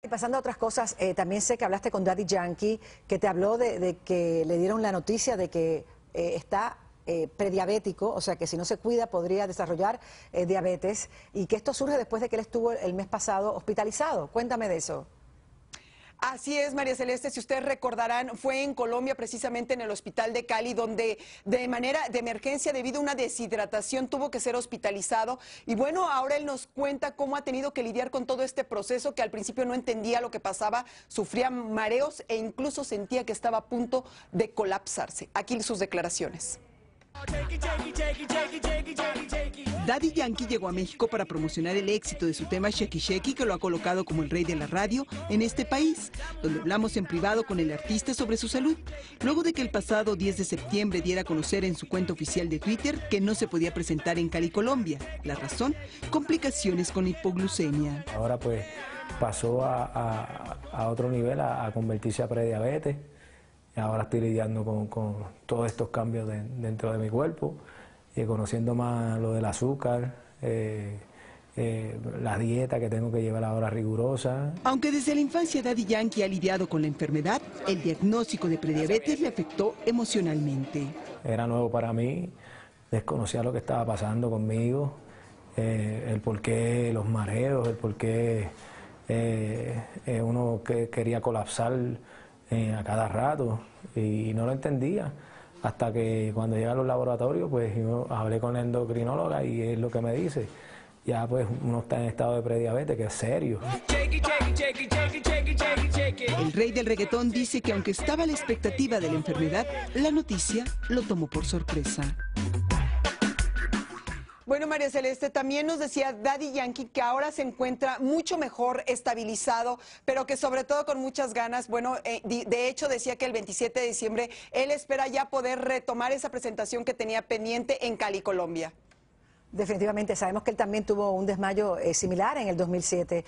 Y pasando a otras cosas, también sé que hablaste con Daddy Yankee, que te habló de que le dieron la noticia de que está prediabético, o sea que si no se cuida podría desarrollar diabetes, y que esto surge después de que él estuvo el mes pasado hospitalizado. Cuéntame de eso. Así es, María Celeste, si ustedes recordarán, fue en Colombia, precisamente en el hospital de Cali, donde de manera de emergencia, debido a una deshidratación, tuvo que ser hospitalizado. Y bueno, ahora él nos cuenta cómo ha tenido que lidiar con todo este proceso, que al principio no entendía lo que pasaba, sufría mareos e incluso sentía que estaba a punto de colapsarse. Aquí sus declaraciones. Daddy Yankee llegó a México para promocionar el éxito de su tema Chequicheki, que lo ha colocado como el rey de la radio en este país, donde hablamos en privado con el artista sobre su salud, luego de que el pasado 10 de septiembre diera a conocer en su cuenta oficial de Twitter que no se podía presentar en Cali, Colombia. La razón, complicaciones con hipoglucemia. Ahora pues pasó a otro nivel, a convertirse a prediabetes. Ahora estoy lidiando con todos estos cambios dentro de mi cuerpo, conociendo más lo del azúcar, la dieta que tengo que llevar ahora rigurosa. Aunque desde la infancia Daddy Yankee ha lidiado con la enfermedad, el diagnóstico de prediabetes le afectó emocionalmente. Era nuevo para mí, desconocía lo que estaba pasando conmigo, el porqué los mareos, el porqué uno que quería colapsar a cada rato, y no lo entendía hasta que cuando llegué a los laboratorios pues yo hablé con la endocrinóloga y es lo que me dice, ya pues uno está en estado de prediabetes, que es serio. El rey del reggaetón dice que aunque estaba a la expectativa de la enfermedad, la noticia lo tomó por sorpresa. Bueno, María Celeste, también nos decía Daddy Yankee que ahora se encuentra mucho mejor, estabilizado, pero que sobre todo con muchas ganas. Bueno, de hecho decía que el 27 de diciembre él espera ya poder retomar esa presentación que tenía pendiente en Cali, Colombia. Definitivamente, sabemos que él también tuvo un desmayo similar en el 2007,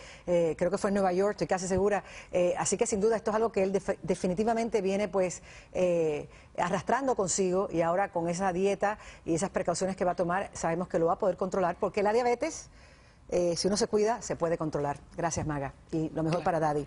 creo que fue en Nueva York, estoy casi segura, así que sin duda esto es algo que él definitivamente viene pues arrastrando consigo, y ahora con esa dieta y esas precauciones que va a tomar, sabemos que lo va a poder controlar, porque la diabetes, si uno se cuida, se puede controlar. Gracias, Maga, y lo mejor para Daddy.